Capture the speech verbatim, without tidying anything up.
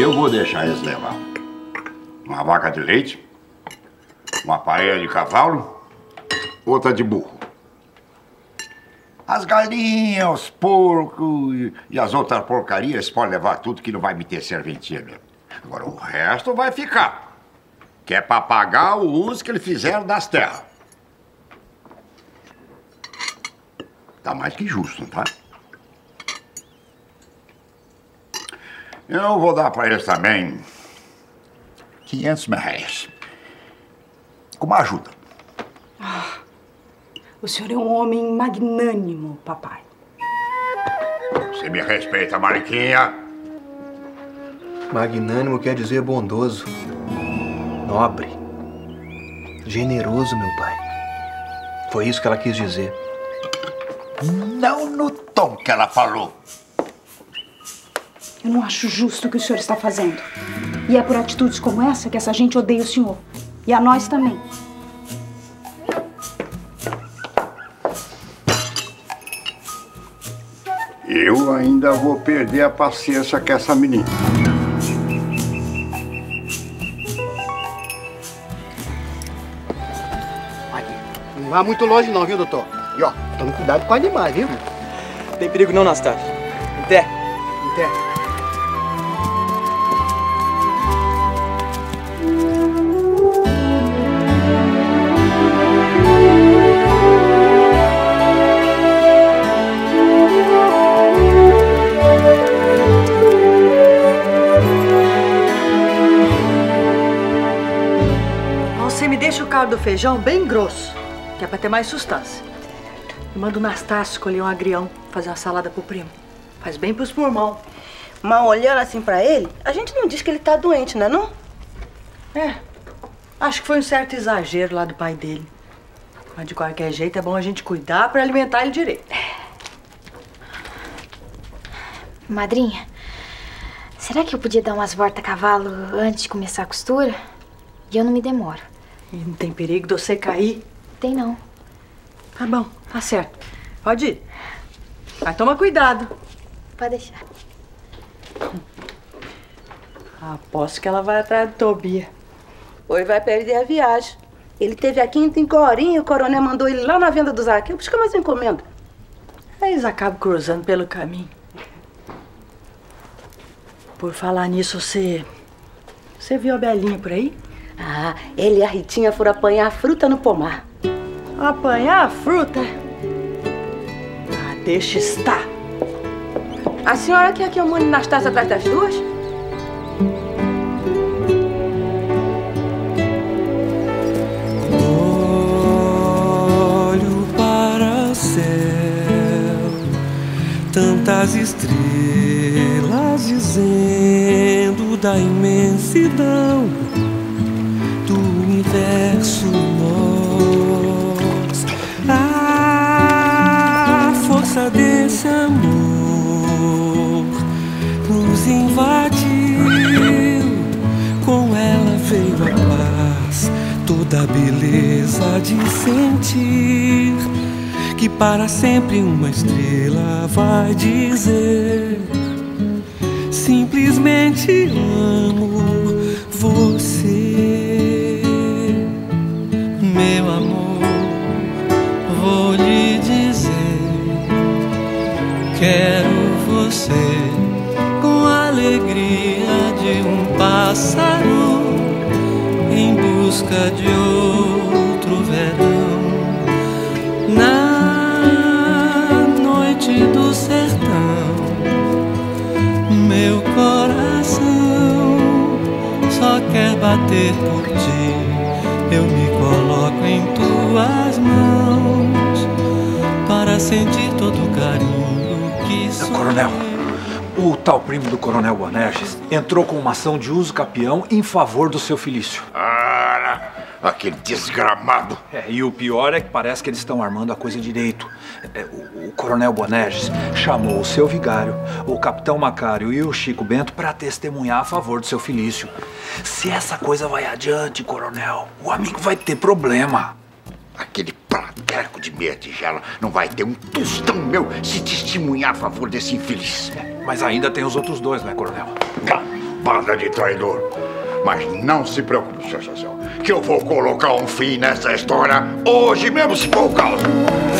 eu vou deixar eles levar. Uma vaca de leite, uma parelha de cavalo, outra de burro. As galinhas, os porcos e as outras porcarias podem levar tudo que não vai me ter serventia mesmo. Agora o resto vai ficar, que é para pagar o uso que eles fizeram das terras. Tá mais que justo, não tá? Eu vou dar para eles também quinhentos mil reais, com uma ajuda. Ah, o senhor é um homem magnânimo, papai. Você me respeita, Mariquinha? Magnânimo quer dizer bondoso, nobre, generoso, meu pai. Foi isso que ela quis dizer. Não no tom que ela falou. Eu não acho justo o que o senhor está fazendo. E é por atitudes como essa que essa gente odeia o senhor. E a nós também. Eu ainda vou perder a paciência com essa menina. Aqui. Não vai muito longe não, viu, doutor? E ó, tome cuidado com animais, viu? Não tem perigo não, Nastácio. Em pé. Em pé. Do feijão bem grosso, que é pra ter mais sustância. E manda o Nastácio escolher um agrião, fazer uma salada pro primo. Faz bem pros pulmão. Mas olhando assim pra ele, a gente não diz que ele tá doente, né não? É, acho que foi um certo exagero lá do pai dele. Mas de qualquer jeito é bom a gente cuidar pra alimentar ele direito. Madrinha, será que eu podia dar umas voltas a cavalo antes de começar a costura? E eu não me demoro. E não tem perigo de você cair? Tem não. Tá bom, tá certo. Pode ir. Mas toma cuidado. Pode deixar. Aposto que ela vai atrás do Tobia. Hoje vai perder a viagem. Ele teve a quinta em Corinha e o coronel mandou ele lá na venda do Zaqueu. Busca mais uma encomenda. Aí eles acabam cruzando pelo caminho. Por falar nisso, você... Você viu a Belinha por aí? Ah, ele e a Ritinha foram apanhar fruta no pomar. Apanhar a fruta? Ah, deixa estar. A senhora quer que eu mande Nastácio atrás das duas? Olho para o céu, tantas estrelas dizendo da imensidão universo nós, a força desse amor nos invadiu, com ela veio a paz, toda a beleza de sentir, que para sempre uma estrela vai dizer, simplesmente amo você. Meu amor, vou lhe dizer, quero você com a alegria de um pássaro em busca de outro verão. Na noite do sertão, meu coração só quer bater por ti. Eu me coloco em tuas mãos para sentir todo o carinho que sou. Coronel, o tal primo do Coronel Boanerges entrou com uma ação de uso capião em favor do seu Felício. Ah, aquele desgramado. É, e o pior é que parece que eles estão armando a coisa direito. É, o, o Coronel Boanerges chamou o seu vigário, o Capitão Macário e o Chico Bento para testemunhar a favor do seu Felício. Se essa coisa vai adiante, coronel, o amigo vai ter problema. Aquele prateco de meia tigela não vai ter um tostão meu se testemunhar a favor desse infeliz. É, mas ainda tem os outros dois, né, coronel? Não. banda de traidor. Mas não se preocupe, senhor, que eu vou colocar um fim nessa história hoje mesmo, se for o caso.